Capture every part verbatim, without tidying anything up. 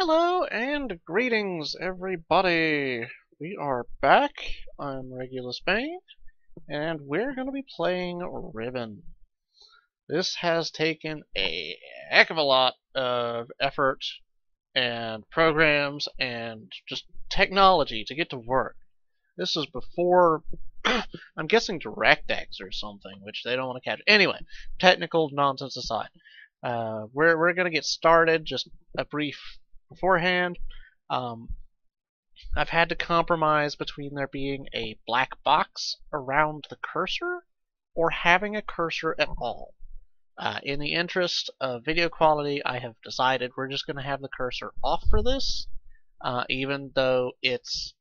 Hello and greetings, everybody! We are back. I'm Regulus Bane, and we're going to be playing Riven. This has taken a heck of a lot of effort and programs and just technology to get to work. This is before, I'm guessing, DirectX or something, which they don't want to catch. Anyway, technical nonsense aside, uh, we're, we're going to get started. Just a brief beforehand, um, I've had to compromise between there being a black box around the cursor or having a cursor at all. Uh, in the interest of video quality, I have decided we're just going to have the cursor off for this, uh, even though it's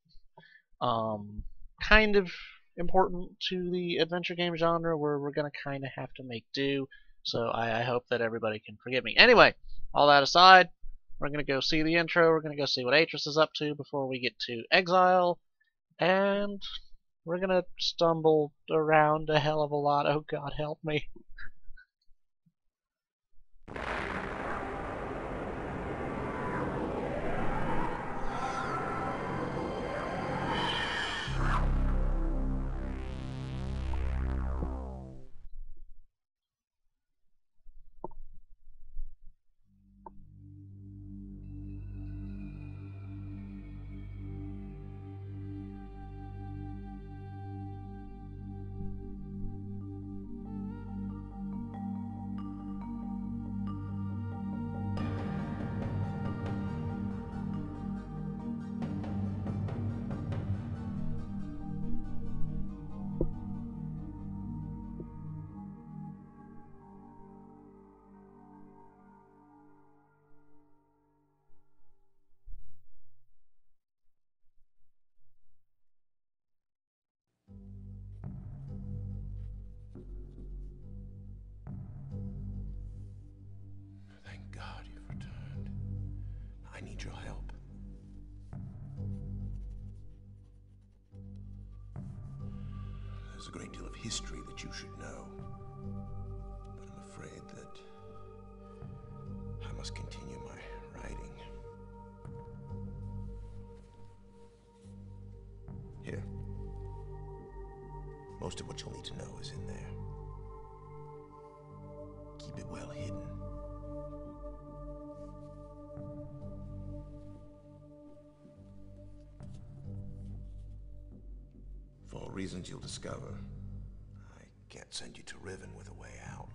um, kind of important to the adventure game genre where we're going to kind of have to make do, so I, I hope that everybody can forgive me. Anyway, all that aside, we're going to go see the intro, we're going to go see what Atrus is up to before we get to Exile, and we're going to stumble around a hell of a lot. Oh god, help me. Your help. There's a great deal of history that you should know, but I'm afraid that I must continue my writing. Here. Most of what you'll need to know is in there. Keep it well hidden. Reasons you'll discover, I can't send you to Riven with a way out,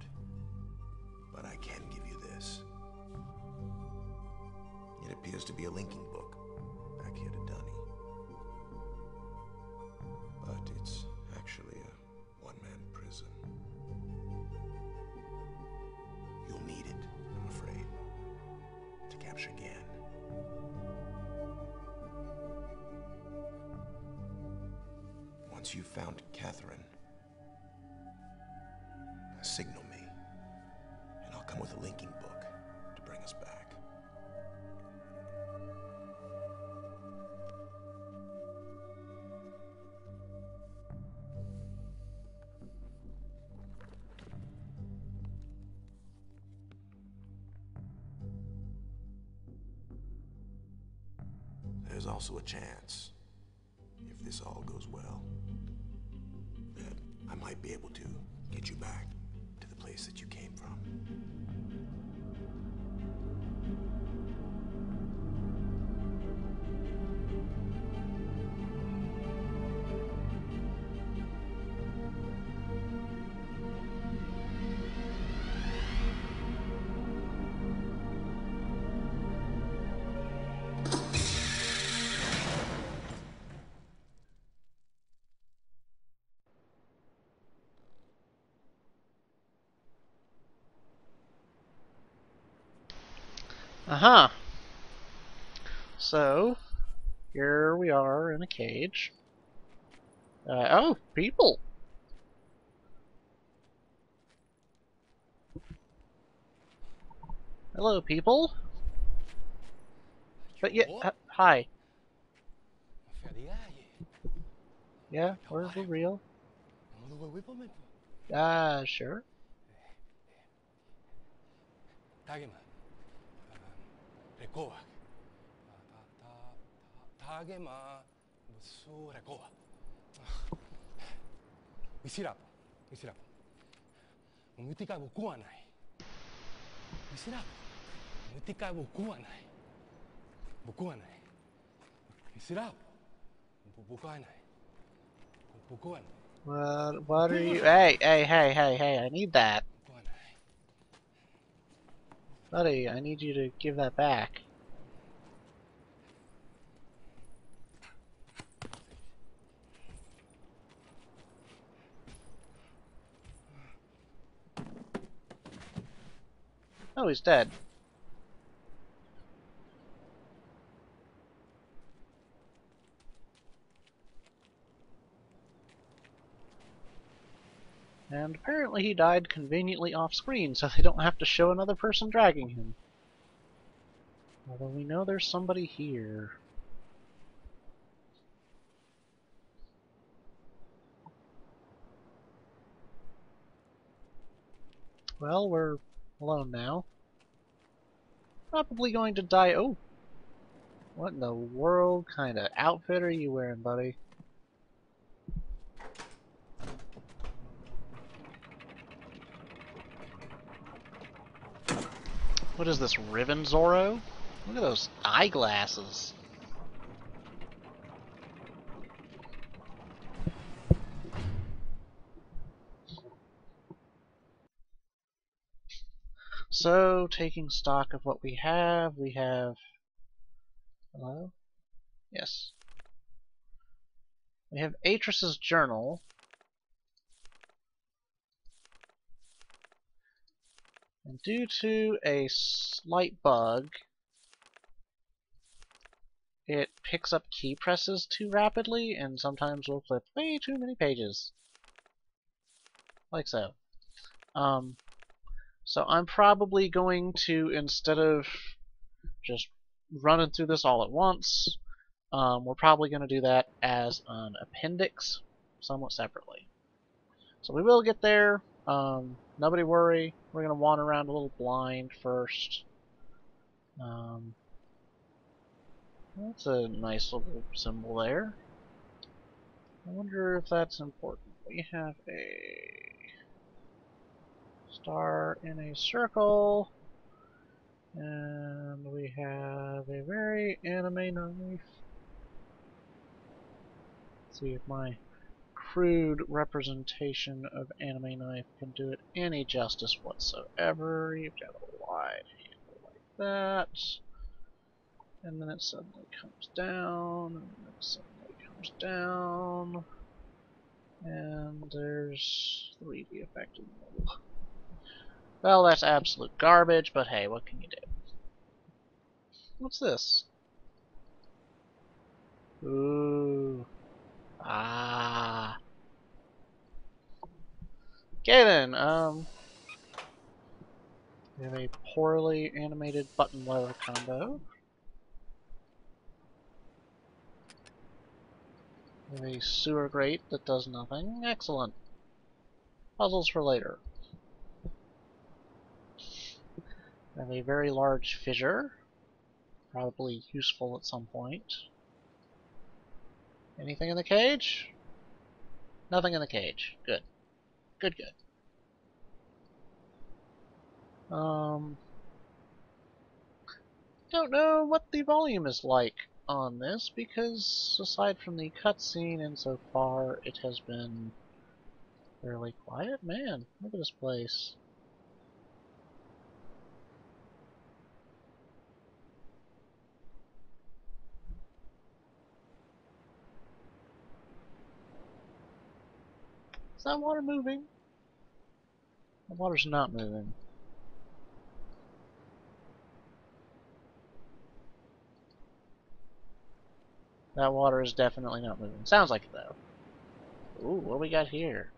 but I can give you this. It appears to be a linking book back here to Dunny, but it's actually a one-man prison. You'll need it, I'm afraid, to capture Gan. Once you've found Catherine, signal me, and I'll come with a linking book to bring us back. There's also a chance, if this all goes well, that I might be able to get you back to the place that you came from. Uh-huh. So, here we are in a cage. Uh, oh, people! Hello, people. But yeah, uh, hi. Yeah, we're the real. Ah, uh, sure. 하게만 무수라고. 미시라고, 미시라고. 무티가 복구가 나이. 미시라고, 무티가 복구가 나이. 복구가 나이. 미시라고, 복구가 나이. 복구가 나이. Well, what are you? Hey, hey, hey, hey, hey! I need that. Buddy, I need you to give that back. Oh, he's dead. And apparently he died conveniently off-screen, so they don't have to show another person dragging him. Although we know there's somebody here. Well, we're alone now. Probably going to die. Oh! What in the world kind of outfit are you wearing, buddy? What is this, Riven Zorro? Look at those eyeglasses. So, taking stock of what we have, we have... Hello? Yes. We have Atrus's journal. And due to a slight bug, it picks up key presses too rapidly and sometimes will flip way too many pages. Like so. Um, so I'm probably going to, instead of just running through this all at once, um, we're probably going to do that as an appendix, somewhat separately. So we will get there. Um, nobody worry. We're going to wander around a little blind first. Um, that's a nice little symbol there. I wonder if that's important. We have a star in a circle. And we have a very anime knife. Let's see if my crude representation of anime knife can do it any justice whatsoever. You've got a wide handle like that, and then it suddenly comes down, and then it suddenly comes down, and there's three D effect in the middle. Well, that's absolute garbage, but hey, what can you do? What's this? Ooh. Ah. Okay then, um, we have a poorly animated button lever combo. We have a sewer grate that does nothing. Excellent. Puzzles for later. We have a very large fissure, probably useful at some point. Anything in the cage? Nothing in the cage. Good. Good, good. Um, don't know what the volume is like on this, because aside from the cutscene and so far, it has been fairly quiet. Man, look at this place. Is that water moving? The water's not moving. That water is definitely not moving. Sounds like it though. Ooh, what we got here?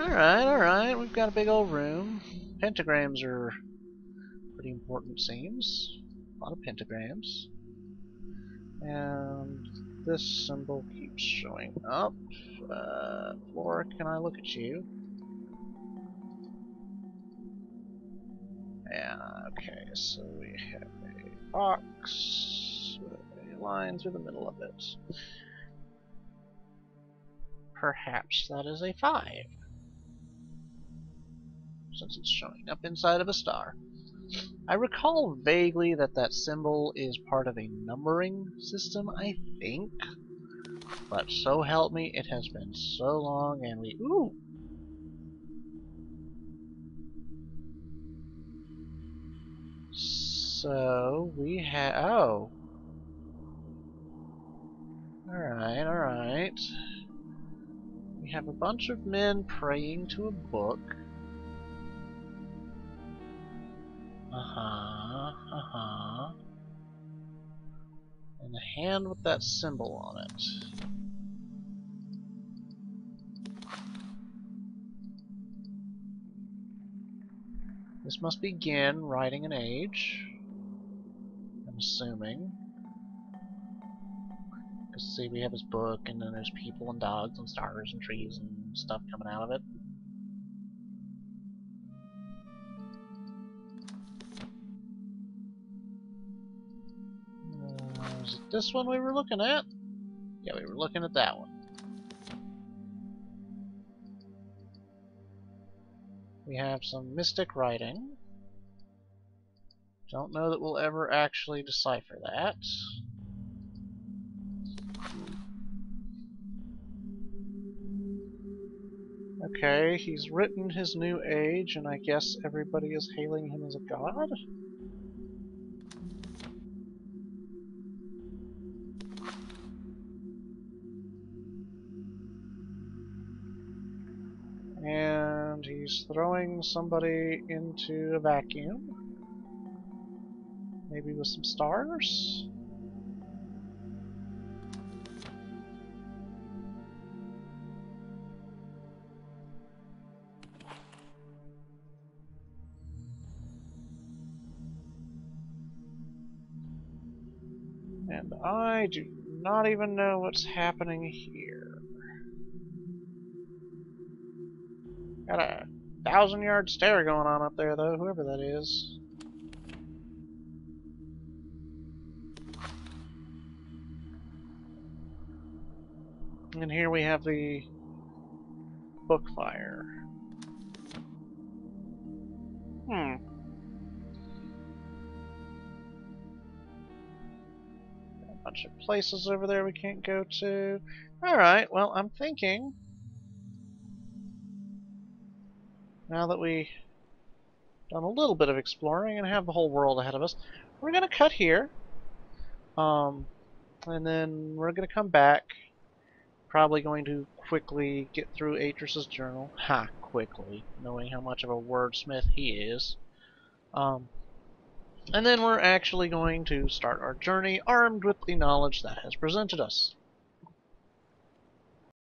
Alright, alright. We've got a big old room. Pentagrams are pretty important, seems. A lot of pentagrams. And this symbol keeps keep showing up. Uh, Flora, can I look at you? Yeah, okay, so we have a box with a line through the middle of it. Perhaps that is a five, since it's showing up inside of a star. I recall vaguely that that symbol is part of a numbering system, I think. But so help me, it has been so long, and we... Ooh! So, we have... Oh! Alright, alright. We have a bunch of men praying to a book. Uh-huh, uh-huh. And a hand with that symbol on it. This must begin writing an age, I'm assuming. Because see, we have his book, and then there's people and dogs and stars and trees and stuff coming out of it. Is it this one we were looking at? Yeah, we were looking at that one. We have some mystic writing. Don't know that we'll ever actually decipher that. Okay, he's written his new age, and I guess everybody is hailing him as a god? And he's throwing somebody into a vacuum. Maybe with some stars? And I do not even know what's happening here. Got a thousand yard stare going on up there, though, whoever that is. And here we have the book fire. Hmm. Got a bunch of places over there we can't go to. Alright, well, I'm thinking. Now that we've done a little bit of exploring and have the whole world ahead of us, we're going to cut here. Um, and then we're going to come back. Probably going to quickly get through Atrus's journal. Ha, quickly, knowing how much of a wordsmith he is. Um, and then we're actually going to start our journey armed with the knowledge that has presented us.